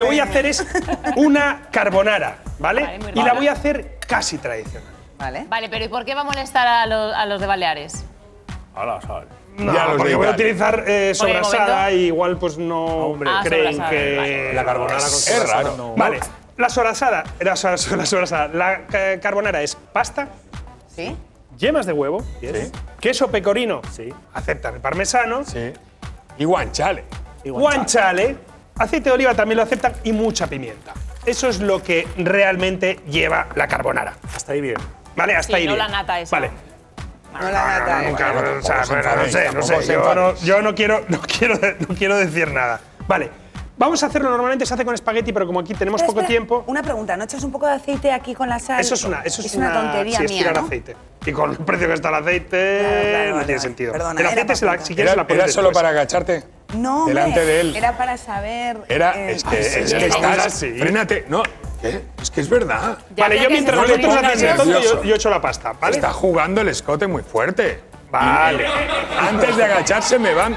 Lo que voy a hacer es una carbonara, ¿vale? Y la voy a hacer casi tradicional. Vale, pero ¿y por qué va a molestar a los de Baleares? A la sal. No, porque voy a utilizar sobrasada y igual pues no creen que... Vale. La carbonara con sobrasada. Es raro. No. Vale, la carbonara es pasta. Sí. Yemas de huevo. Sí. Queso pecorino. Sí. Aceptan el parmesano. Sí. Y guanciale. Aceite de oliva también lo aceptan y mucha pimienta. Eso es lo que realmente lleva la carbonara. Hasta ahí bien. ¿Vale? Hasta ahí bien. No la nata esa. Vale. No la nata nunca. No sé. Yo no quiero decir nada. Vale. Vamos a hacerlo, normalmente se hace con espagueti, pero como aquí tenemos poco tiempo... Una pregunta, ¿no echas un poco de aceite aquí con la sal? Eso es una tontería mía, ¿no? Aceite. Y con el precio que está el aceite, no tiene sentido. Perdona, el aceite, si quieres, la pones después. ¿Era solo para agacharte? No, delante de él. Era para saber... Frénate, no. ¿Qué? Es que es verdad. Vale, yo mientras vosotros hacéis el tonto, yo echo la pasta, ¿vale? Está jugando el escote muy fuerte. Vale. Antes de agacharse me van...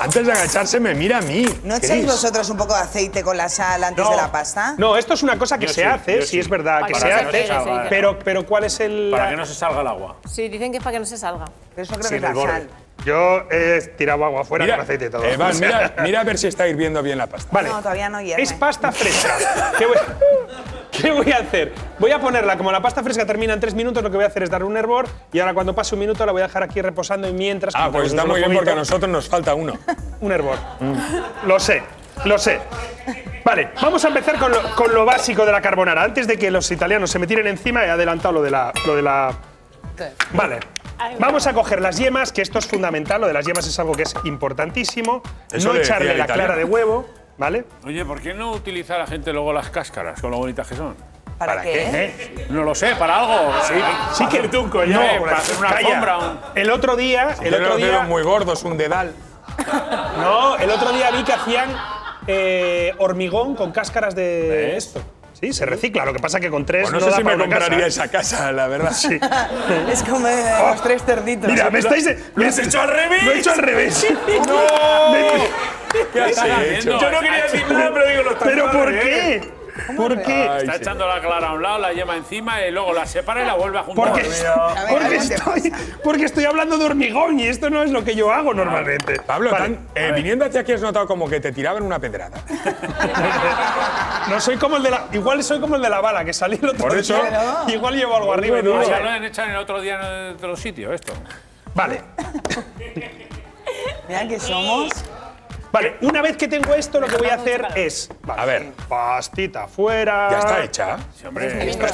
Antes de agacharse me mira a mí. ¿No echáis vosotros un poco de aceite con la sal antes de la pasta? No, esto es una cosa que se hace, sí es verdad, que se hace, pero ¿cuál es el...? Para que no se salga el agua. Sí, dicen que es para que no se salga. Pero eso creo que es la sal. Yo he tirado agua afuera con aceite y todo. Evan, mira a ver si está hirviendo bien la pasta. Vale. No, todavía no hierve. Es pasta fresca. ¿Qué voy a hacer? Voy a ponerla, como la pasta fresca termina en 3 minutos, lo que voy a hacer es darle un hervor y ahora cuando pase 1 minuto la voy a dejar aquí reposando y mientras... Ah, pues está muy bien porque a nosotros nos falta uno. Un hervor. Lo sé. Vale, vamos a empezar con lo básico de la carbonara. Antes de que los italianos se me tiren encima, he adelantado lo de la... Vale. Vamos a coger las yemas, que esto es fundamental, lo de las yemas es algo que es importantísimo. No echarle la clara de huevo. ¿Vale? Oye, ¿por qué no utiliza la gente luego las cáscaras, con lo bonitas que son? ¿Para qué? No lo sé, para algo. Sí que el tunco, no, para hacer una alfombra. El otro día muy gordos, un dedal. No, el otro día vi que hacían hormigón con cáscaras de esto. Sí, se recicla, lo que pasa que con 3 no da para una casa. No sé si me compraría esa casa, la verdad. Sí. Es como los 3 cerditos. Mira, me estáis... ¡Lo has hecho al revés! ¡Lo he hecho al revés! ¡No! Yo no quería decir nada, pero digo, ¿pero por qué? ¿Por qué? Está echando la clara a un lado, la yema encima y luego la separa y la vuelve a juntar. Porque estoy hablando de hormigón y esto no es lo que yo hago normalmente. Pablo, viniendo hacia aquí has notado como que te tiraban una pedrada. No soy como el de la... Igual soy como el de la bala, que salí el otro día. Igual llevo algo arriba. Ya lo han hecho en el otro día en otro sitio, esto. Vale. Vean que somos... Vale, una vez que tengo esto, lo que voy a hacer es... Vale, a ver, pastita fuera... ¿Ya está hecha? Sí, hombre, esto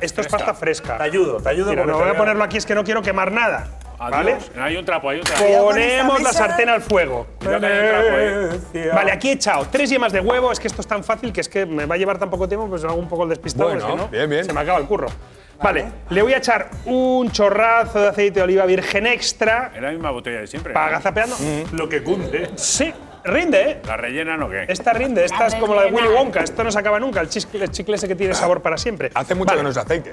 es pasta fresca. Te ayudo. Mira, no voy a ponerlo aquí, es que no quiero quemar nada. Adiós. ¿Vale? No, hay un trapo. Ponemos la sartén al fuego. Vale, aquí he echado 3 yemas de huevo. Es que esto es tan fácil que es que me va a llevar tan poco tiempo, pues hago un poco el despistado. Bueno, es que no, bien. Se me acaba el curro. Vale, le voy a echar un chorrazo de aceite de oliva virgen extra. En la misma botella de siempre. Para agazapeando. Lo que cunde. Sí. Rinde, ¿eh? ¿La rellenan o qué? Esta rinde, esta es como la de Willy Wonka, esto no se acaba nunca, el chicle ese que tiene sabor para siempre. Hace mucho que no es aceite.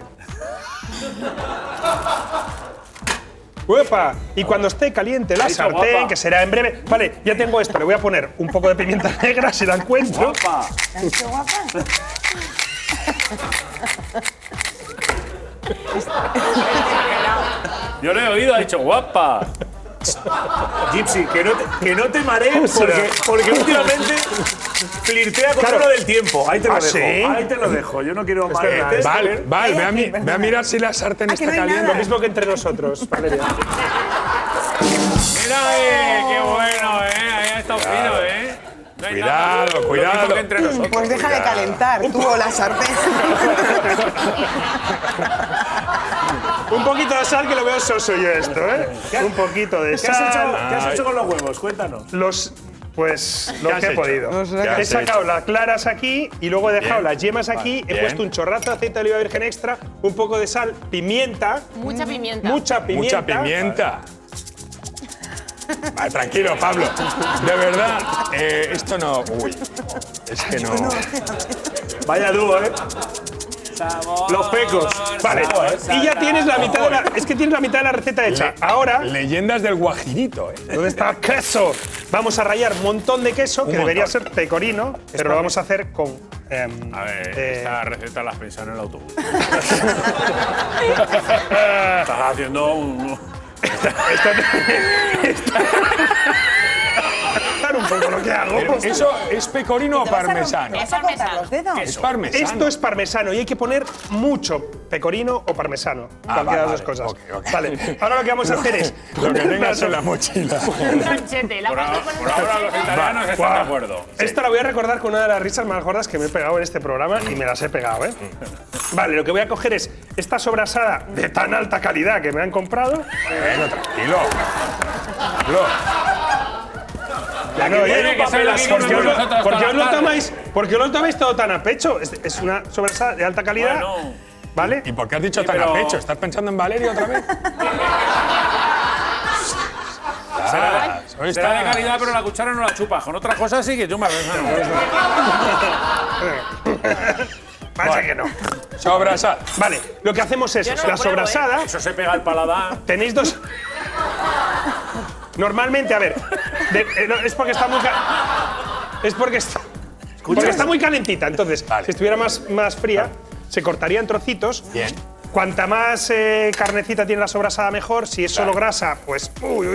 ¡Uepa! Y cuando esté caliente la sartén, que será en breve... Vale, ya tengo esto, le voy a poner un poco de pimienta negra, si la encuentro. ¡Guapa! ¿Qué guapa? Yo lo he oído, ha dicho guapa. Gypsy, que no te marees porque últimamente flirtea con uno del tiempo. Ahí te lo dejo. Yo no quiero marearte. Vale, ve a mirar si la sartén está caliente. Lo mismo que entre nosotros, Valeria. Mira, qué bueno, ahí ha estado fino, Cuidado. Pues deja de calentar, tú o la sartén. Un poquito de sal, que lo veo soso yo esto, ¿eh? Un poquito de sal. ¿Qué has hecho con los huevos? Cuéntanos. Pues lo que he podido. He sacado las claras aquí y luego he dejado las yemas aquí. He puesto un chorrazo de aceite de oliva virgen extra, un poco de sal, pimienta. Mucha pimienta. Vale, tranquilo, Pablo. De verdad, esto no... Uy, es que no... Vaya dúo, ¿eh? Los pecos. Vale, y ya tienes la mitad de la receta hecha. Ahora... Leyendas del guajirito, ¿eh? ¿Dónde está el queso? Vamos a rallar un montón de queso, que debería ser pecorino, pero lo vamos a hacer con... a ver, esta receta la has pensado en el autobús. Estás haciendo un... un poco lo que hago. ¿Eso es pecorino o parmesano? ¿Vas a cortar los dedos? Es parmesano. Esto es parmesano y hay que poner mucho pecorino o parmesano. Cualquiera de las dos cosas. Okay. Vale, ahora lo que vamos a hacer es... lo que tengas en la mochila. Un ganchete. Por ahora los italianos están de acuerdo. Esta la voy a recordar con una de las risas más gordas que me he pegado en este programa y me las he pegado, ¿eh? Vale, lo que voy a coger es esta sobrasada de tan alta calidad que me han comprado. Bueno, tranquilo. ¿Por qué lo tomáis todo tan a pecho? Es una sobrasada de alta calidad, bueno, ¿vale? ¿Y por qué has dicho tan a pecho? ¿Estás pensando en Valeria otra vez? Será de calidad, pero la cuchara no la chupas. Con otras cosas sí que chupas. Vale. Que no. Sobrasada. Vale, lo que hacemos es la sobrasada. Eso se pega al paladar. Tenéis dos... Normalmente, a ver, es porque está muy calentita. Entonces, vale, si estuviera más fría, vale, se cortaría en trocitos. Bien. Cuanta más carnecita tiene la sobrasada, mejor. Si es solo grasa, pues uy,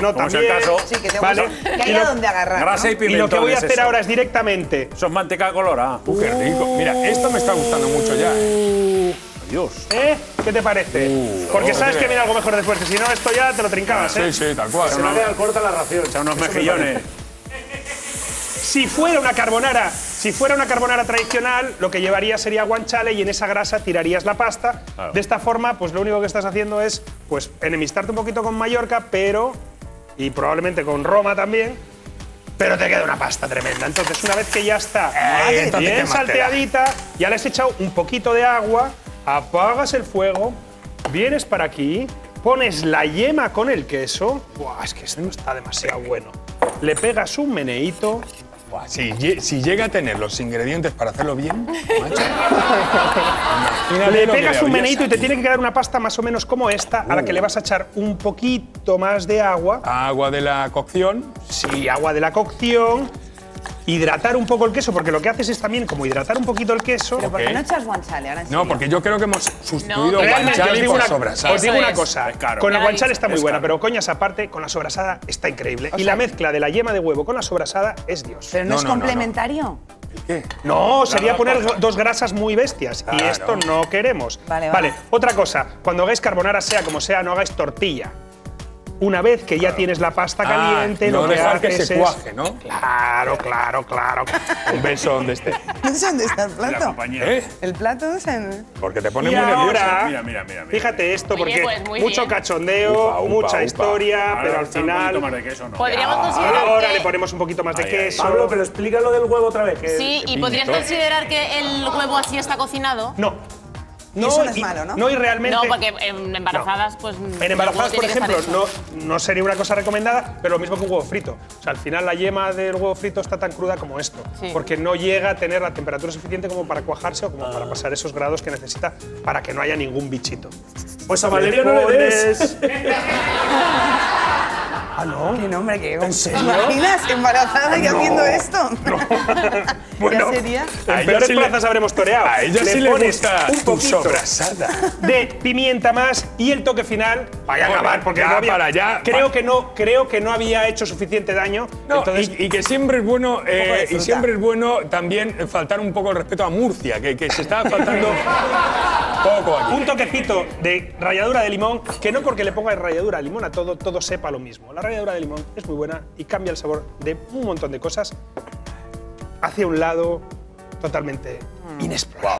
no tan bien. Sí, que tengo que haya donde agarrar. Grasa y pimentón. Y lo que voy a hacer ahora es directamente... Eso es manteca colorada. Qué rico. Mira, esto me está gustando mucho ya, ¿eh? Dios. ¿Eh? ¿Qué te parece? Porque sabes que viene algo mejor después, que si no, esto ya te lo trincabas, ¿eh? Sí, sí, tal cual. Se me corta la ración, echa unos mejillones. Si fuera una carbonara tradicional, lo que llevaría sería guanciale y en esa grasa tirarías la pasta. Claro. De esta forma, pues lo único que estás haciendo es pues enemistarte un poquito con Mallorca, pero... y probablemente con Roma también. Pero te queda una pasta tremenda. Entonces, una vez que ya está bien salteadita, ya le has echado un poquito de agua. Apagas el fuego, vienes para aquí, pones la yema con el queso. Buah, es que esto está demasiado bueno. Le pegas un meneíto. Buah, si llega a tener los ingredientes para hacerlo bien, macho. Le pegas un meneíto y te tiene que quedar una pasta más o menos como esta, a la que le vas a echar un poquito más de agua. ¿Agua de la cocción? Sí, agua de la cocción. Hidratar un poco el queso, porque lo que haces es también como hidratar un poquito el queso. ¿Pero por qué no echas guanciale ahora? No, porque yo creo que hemos sustituido guanciale por sobrasada. Os digo una cosa, con la guanciale está muy buena, pero coñas aparte, con la sobrasada está increíble. Y la mezcla de la yema de huevo con la sobrasada es Dios. ¿Pero no es complementario? ¿Qué? No, sería poner dos grasas muy bestias y esto no queremos. Vale, otra cosa, cuando hagáis carbonara, sea como sea, no hagáis tortilla. Una vez que ya tienes la pasta caliente, no dejar que se cuaje, ¿no? Claro. Un beso donde esté. No sé dónde está el plato. El plato es en... Porque te pone muy nervioso. Mira. Fíjate esto, porque mucho cachondeo, mucha historia, pero al final... Podríamos considerar que... Ahora le ponemos un poquito más de queso. Pablo, pero explica lo del huevo otra vez. Sí, ¿y podrías considerar que el huevo así está cocinado? No, eso no es malo, ¿no? No, y realmente... No, porque en embarazadas, pues... En embarazadas, por ejemplo, no sería una cosa recomendada, pero lo mismo que un huevo frito. O sea, al final la yema del huevo frito está tan cruda como esto, porque no llega a tener la temperatura suficiente como para cuajarse o como para pasar esos grados que necesita para que no haya ningún bichito. Pues a Valeria no le des... Ah, no. Qué nombre, qué hombre. ¿En serio? ¿Te imaginas embarazada y haciendo esto? No. Bueno, ¿qué sería? A peores plazas habremos toreado. A ella sí le pones un poquito sobrasada de pimienta más y el toque final. Vaya a acabar, porque no había, para allá. Creo que no había hecho suficiente daño. No, entonces, y que siempre es bueno también faltar un poco el respeto a Murcia, que se está faltando. Un toquecito de ralladura de limón, que no porque le pongas ralladura de limón a todo sepa lo mismo. La ralladura de limón es muy buena y cambia el sabor de un montón de cosas hacia un lado totalmente inexplorado.